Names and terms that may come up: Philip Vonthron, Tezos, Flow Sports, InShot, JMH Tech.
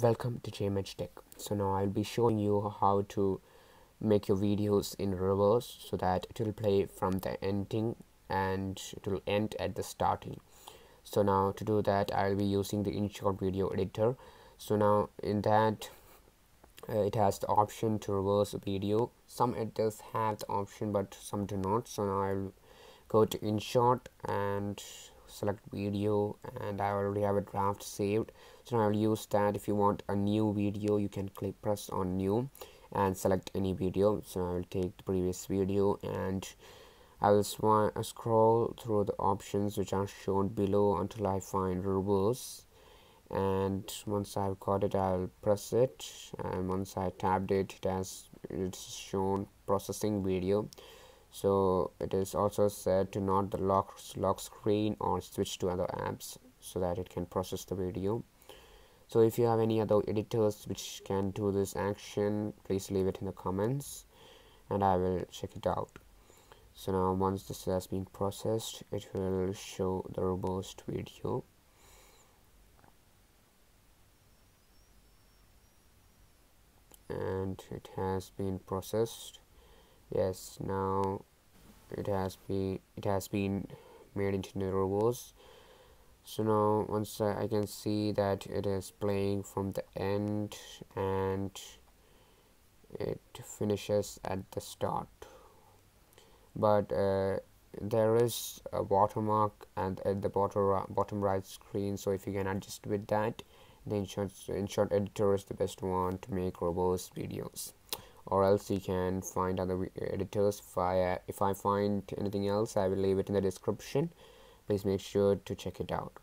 Welcome to JMH Tech. So now I'll be showing you how to make your videos in reverse so that it will play from the ending and it will end at the starting. So now to do that, I'll be using the InShot video editor. So now in that, it has the option to reverse a video. Some editors have the option but some do not. So now I'll go to InShot and select video, and I already have a draft saved, so now I'll use that. If you want a new video, you can press on new and select any video. So I will take the previous video and I will scroll through the options which are shown below until I find reverse, and once I've got it, I'll press it, and once I tabbed it, it's shown processing video. So it is also said to not the lock screen or switch to other apps so that it can process the video. So if you have any other editors which can do this action, please leave it in the comments and I will check it out. So now once this has been processed, it will show the reversed video. And it has been processed. Yes, now it has been made into reverse. So now once I can see that it is playing from the end and it finishes at the start, but there is a watermark at the bottom right screen, so if you can adjust with that, the InShot editor is the best one to make reverse videos. Or else you can find other editors. If I find anything else, I will leave it in the description. Please make sure to check it out.